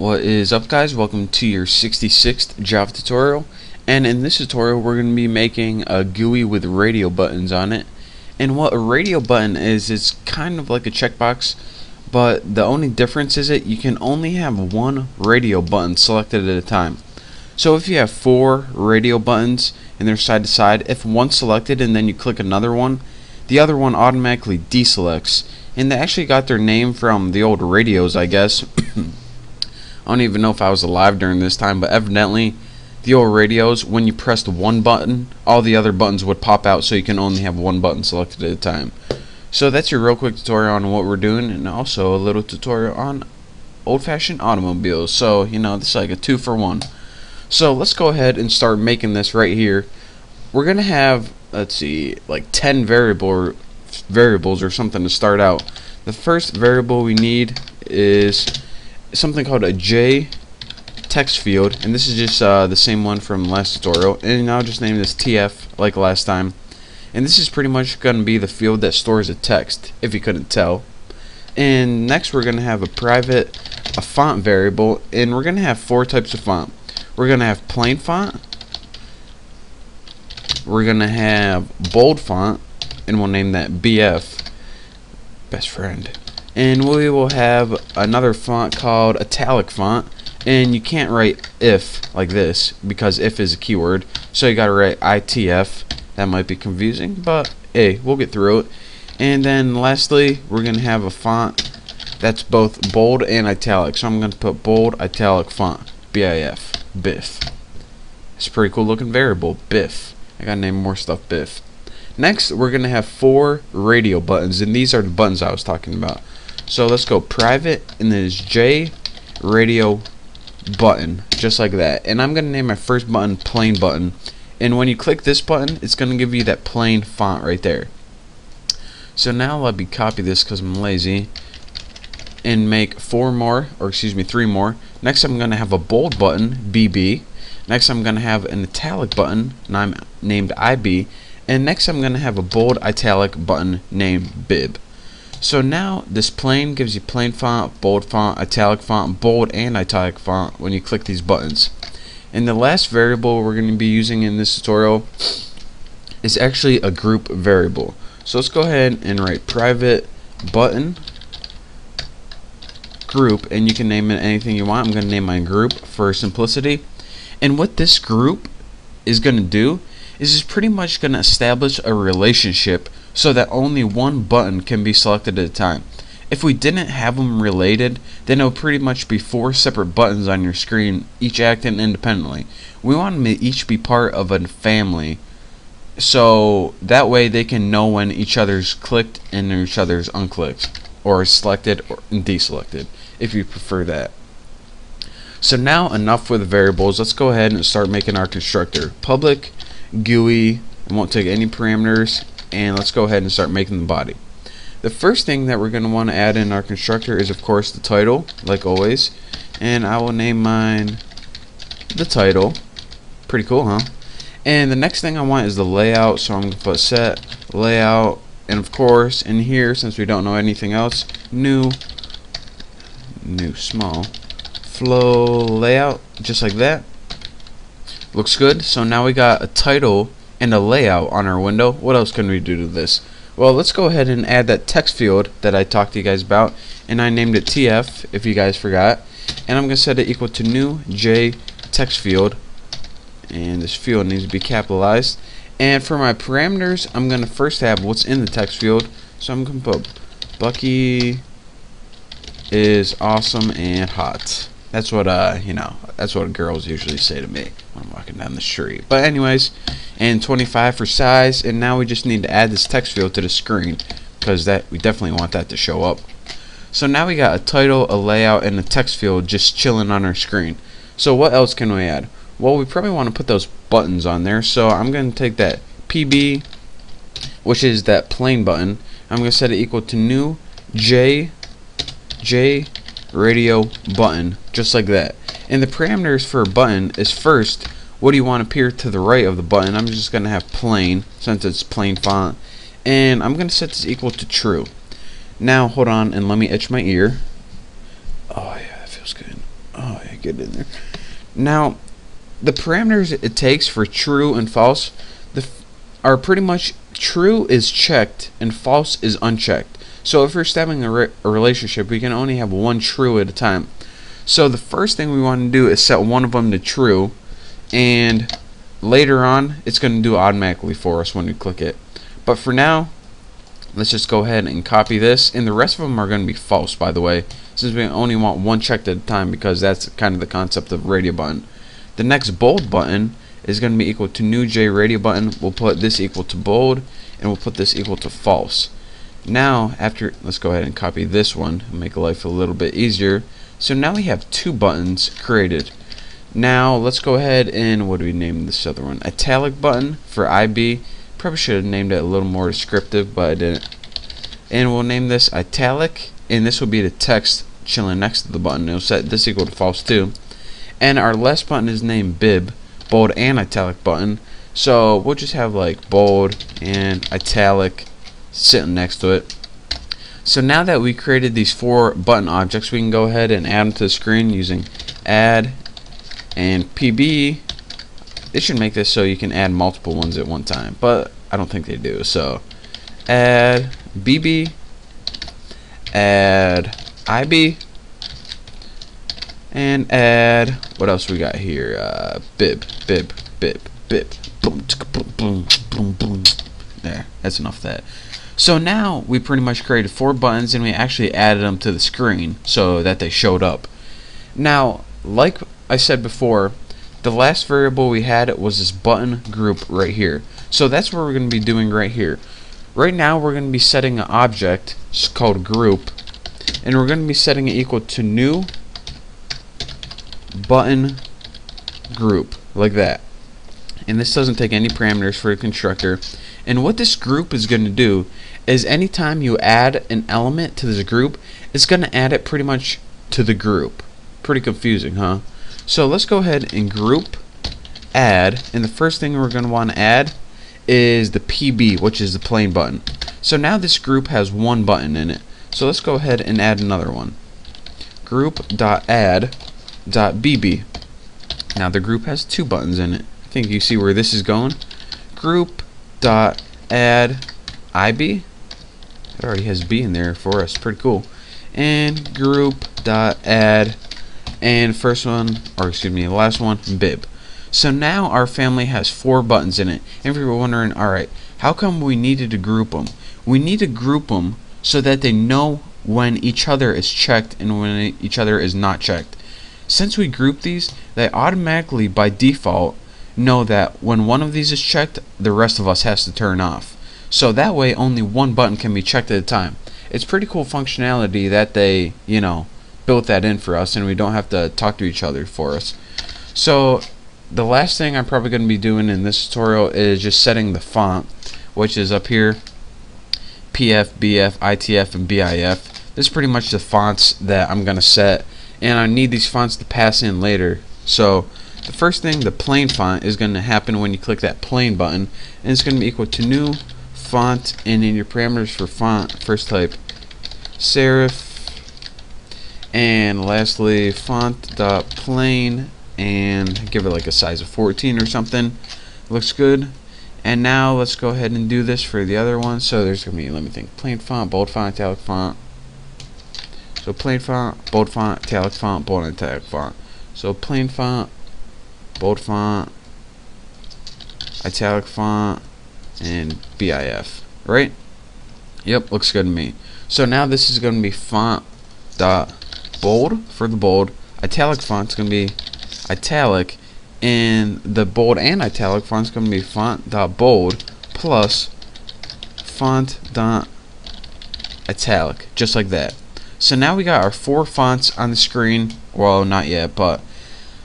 What is up, guys? Welcome to your 66th Java tutorial, and in this tutorial we're going to be making a GUI with radio buttons on it. And what a radio button is, it's kind of like a checkbox, but the only difference is you can only have one radio button selected at a time. So if you have four radio buttons and they're side to side, if one's selected and then you click another one, the other one automatically deselects. And they actually got their name from the old radios, I guess. I don't even know if I was alive during this time, but evidently the old radios, when you pressed one button, all the other buttons would pop out, so you can only have one button selected at a time. So that's your real quick tutorial on what we're doing, and also a little tutorial on old-fashioned automobiles. So, you know, this is like a 2-for-1. So let's go ahead and start making this right here. We're gonna have, let's see, like 10 variables or something to start out. The first variable we need is something called a J text field, and this is just the same one from last tutorial, and I'll just name this TF like last time. And this is pretty much going to be the field that stores a text, if you couldn't tell. And next we're going to have a font variable, and we're going to have four types of font. We're going to have plain font, we're going to have bold font, and we'll name that BF, best friend. And we will have another font called italic font, and you can't write if like this because if is a keyword, so you gotta write ITF. That might be confusing, but hey, we'll get through it. And then lastly, we're gonna have a font that's both bold and italic, so I'm gonna put bold italic font BIF, biff. It's a pretty cool looking variable, biff. I gotta name more stuff biff. Next we're gonna have four radio buttons, and these are the buttons I was talking about. So let's go private, and then it's J radio button, just like that. And I'm going to name my first button plain button. And when you click this button, it's going to give you that plain font right there. So now let me copy this because I'm lazy and make three more. Next I'm going to have a bold button, BB. Next I'm going to have an italic button named IB. And next I'm going to have a bold italic button named BIB. So now this plain gives you plain font, bold font, italic font, bold and italic font when you click these buttons. And the last variable we're going to be using in this tutorial is actually a group variable. So let's go ahead and write private button group, and you can name it anything you want. I'm going to name mine group for simplicity. And what this group is going to do is it's pretty much going to establish a relationship so that only one button can be selected at a time. If we didn't have them related, then it would pretty much be four separate buttons on your screen, each acting independently. We want them to each be part of a family, so that way they can know when each other's clicked and each other's unclicked, or selected and deselected, if you prefer that. So now enough with the variables, let's go ahead and start making our constructor. Public GUI, it won't take any parameters, and let's go ahead and start making the body. The first thing that we're going to want to add in our constructor is, of course, the title, like always, and I will name mine the title. Pretty cool, huh? And the next thing I want is the layout, so I'm going to put set layout, and of course in here, since we don't know anything else, new small flow layout, just like that. Looks good. So now we got a title and a layout on our window. What else can we do to this? Well, let's go ahead and add that text field that I talked to you guys about, and I named it TF if you guys forgot. And I'm gonna set it equal to new J text field, and this field needs to be capitalized. And for my parameters, I'm gonna first have what's in the text field, so I'm gonna put Bucky is awesome and hot. That's what that's what girls usually say to me when I'm walking down the street. But anyways, and 25 for size, and now we just need to add this text field to the screen because we definitely want that to show up. So now we got a title, a layout, and a text field just chilling on our screen. So what else can we add? Well, we probably want to put those buttons on there, so I'm going to take that PB, which is that plain button. I'm going to set it equal to new J radio button, just like that. And the parameters for a button is, first, what do you want to appear to the right of the button? I'm just going to have plain, since it's plain font, and I'm going to set this equal to true. Now hold on and let me itch my ear. Oh yeah, that feels good. Oh get in there. Now, the parameters it takes for true and false are pretty much true is checked and false is unchecked. So if we're stabbing a relationship, we can only have one true at a time. So the first thing we want to do is set one of them to true, and later on it's going to do automatically for us when we click it. But for now, let's just go ahead and copy this, and the rest of them are going to be false, by the way, since we only want one checked at a time, because that's kind of the concept of radio button. The next bold button is going to be equal to new JRadioButton. We'll put this equal to bold, and we'll put this equal to false. Now, after, let's go ahead and copy this one and make life a little bit easier. So now we have two buttons created. Now let's go ahead and, what do we name this other one? Italic button for IB. Probably should have named it a little more descriptive, but I didn't. And we'll name this italic, and this will be the text chilling next to the button. It'll set this equal to false too. And our last button is named bib, bold and italic button. So we'll just have like bold and italic sitting next to it. So now that we created these four button objects, we can go ahead and add them to the screen using add and pb. They should make this so you can add multiple ones at one time, but I don't think they do. So add bb, add ib, and add, what else we got here? Bib, bib, bib, bib. Boom, boom, boom, boom. There, that's enough of that. So now we pretty much created four buttons, and we actually added them to the screen so that they showed up. Now, like I said before, the last variable we had was this button group right here. So that's what we're going to be doing right here. Right now we're going to be setting an object called group, and we're going to be setting it equal to new button group, like that. And this doesn't take any parameters for the constructor. And what this group is going to do is, anytime you add an element to this group, it's going to add it pretty much to the group. Pretty confusing, huh? So let's go ahead and group add, and the first thing we're going to want to add is the PB, which is the plain button. So now this group has one button in it. So let's go ahead and add another one. Group.add.bb. Now the group has two buttons in it. I think you see where this is going. Group.add.ib. It already has B in there for us. Pretty cool. And group.add, and first one, or excuse me, the last one, bib. So now our family has four buttons in it. And if you're wondering, alright, how come we needed to group them? We need to group them so that they know when each other is checked and when each other is not checked. Since we group these, they automatically, by default, know that when one of these is checked, the rest of us has to turn off. So that way, only one button can be checked at a time. It's pretty cool functionality that they, you know, built that in for us, and we don't have to talk to each other for us. So the last thing I'm probably going to be doing in this tutorial is just setting the font, which is up here, PF, BF, ITF, and BIF. This is pretty much the fonts that I'm going to set, and I need these fonts to pass in later. So the first thing, the plain font, is going to happen when you click that plain button, and it's going to be equal to new font, and in your parameters for font, first type serif, and lastly font.plain, and give it like a size of 14 or something. Looks good. And now let's go ahead and do this for the other one. So there's gonna be, let me think, plain font, bold font, italic font. So plain font, bold font, italic font, bold and italic font. So plain font, bold font, italic font, and BIF, right? Yep, looks good to me. So now this is gonna be font dot bold for the bold, italic font's going to be italic, and the bold and italic font's going to be font.bold plus font.italic, just like that. So now we got our four fonts on the screen. Well, not yet, but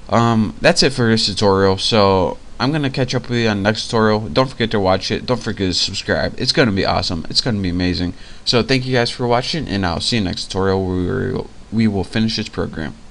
that's it for this tutorial. So I'm going to catch up with you on the next tutorial. Don't forget to watch it. Don't forget to subscribe. It's going to be awesome. It's going to be amazing. So thank you guys for watching, and I'll see you next tutorial where we will finish this program.